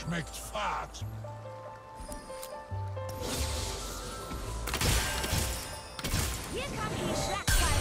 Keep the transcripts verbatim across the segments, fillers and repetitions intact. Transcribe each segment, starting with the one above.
Schmeckt fad. Hier kommt die Schlagzeile.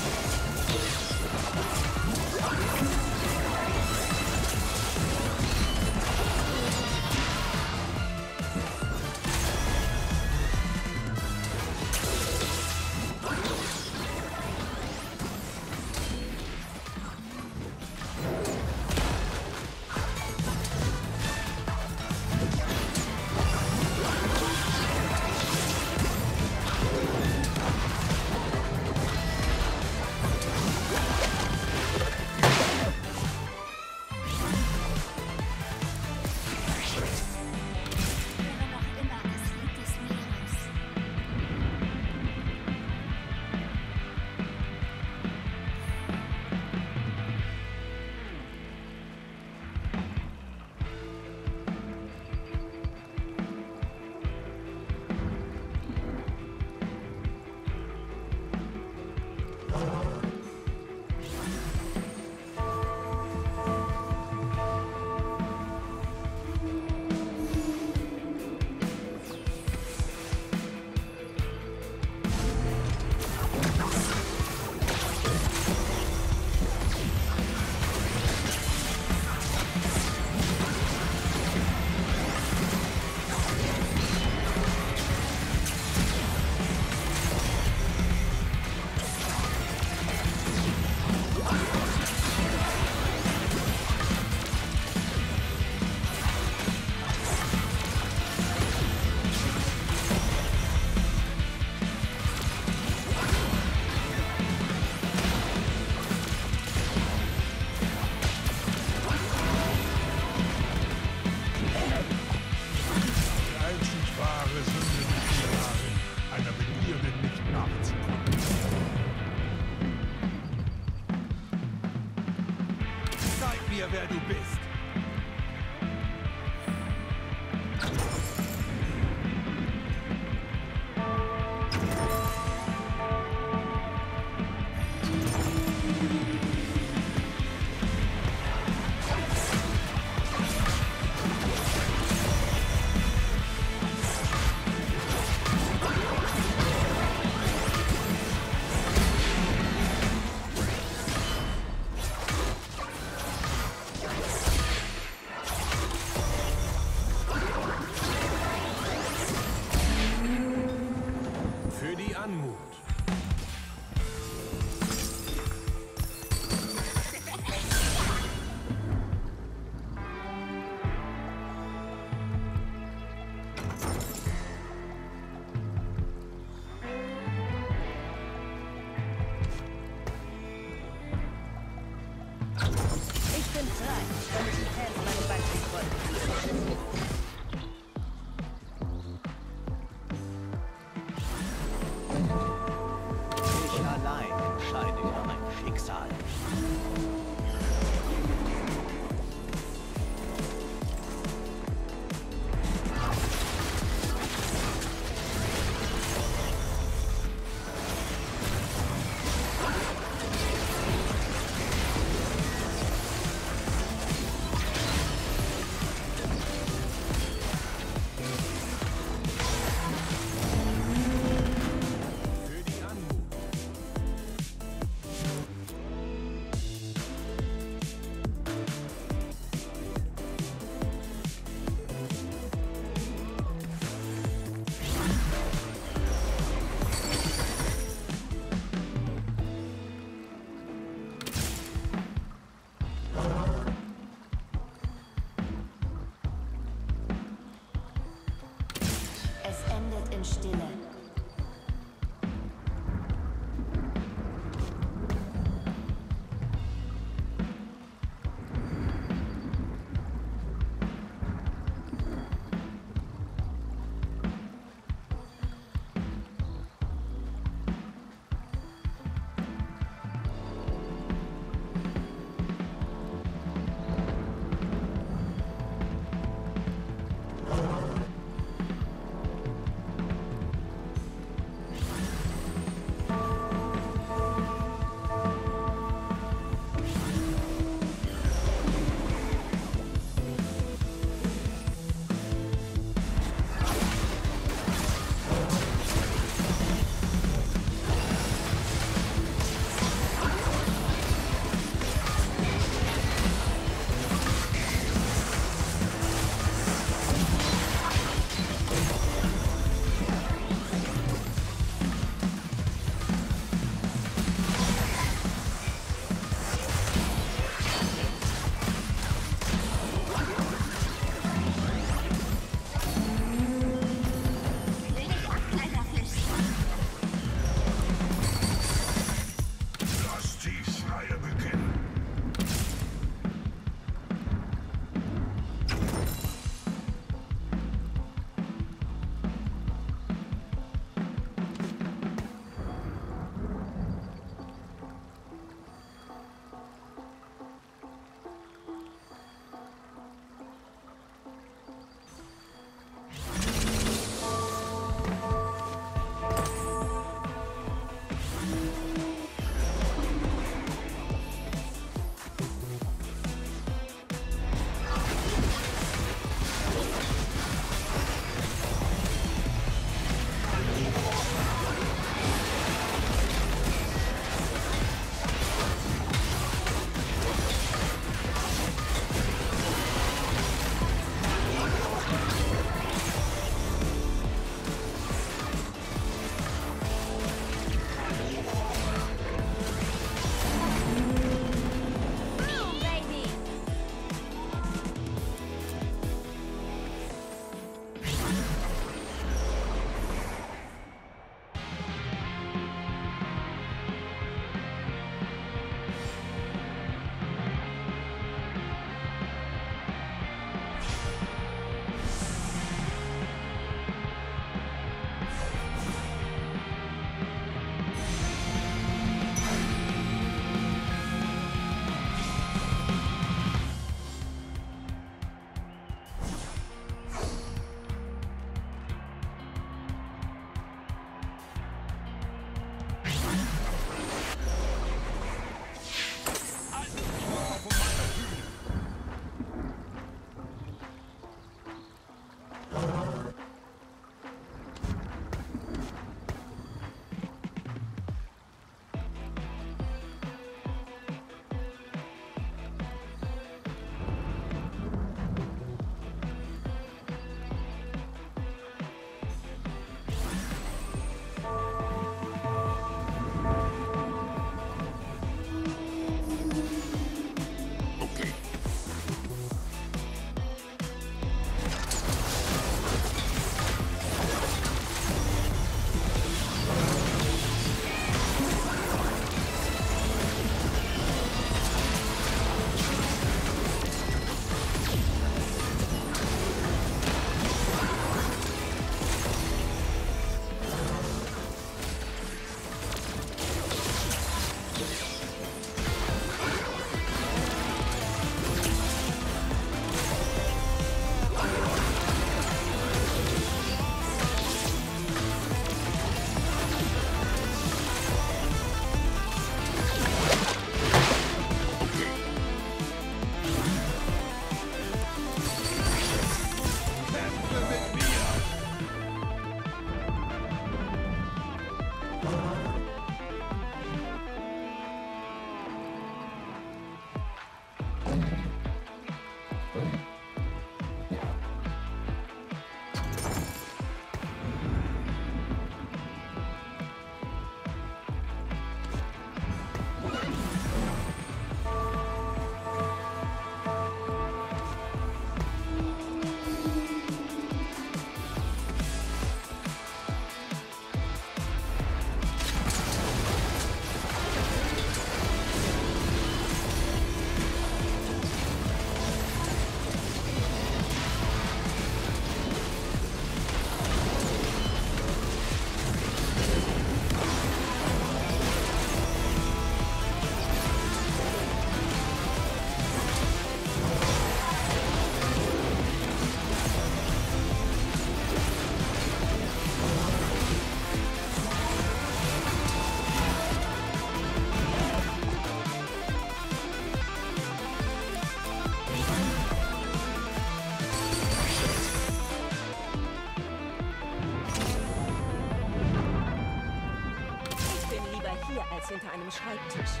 unter einem Schreibtisch.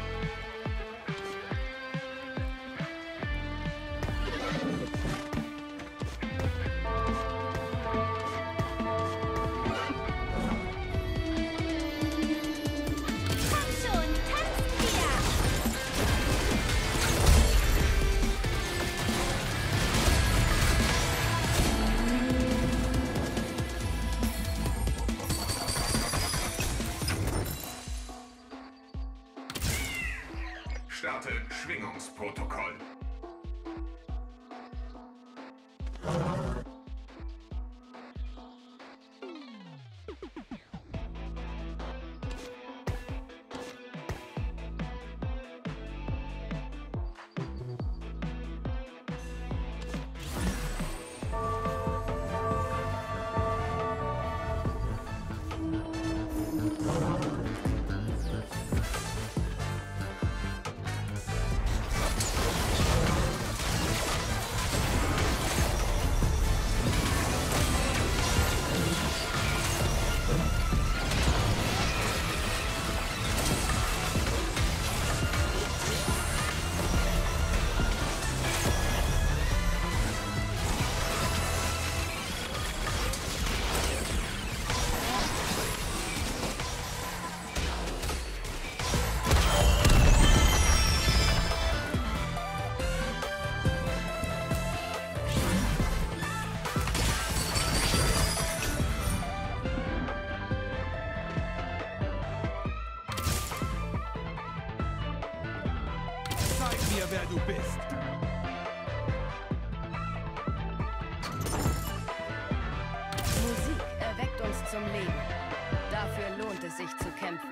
Starte Schwingungsprotokoll. Wer du bist. Musik erweckt uns zum Leben. Dafür lohnt es sich zu kämpfen.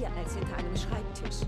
hier als hinter einem Schreibtisch.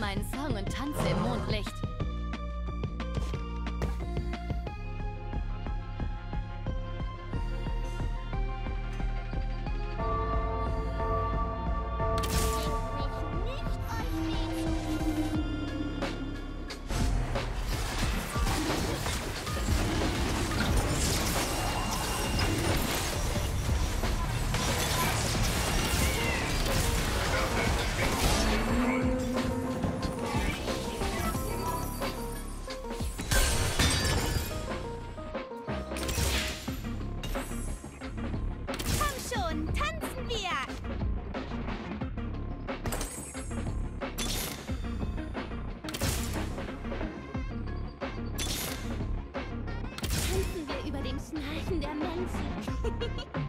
Meinen Song und tanze im Mondlicht. Über dem Schnarchen der Menschen.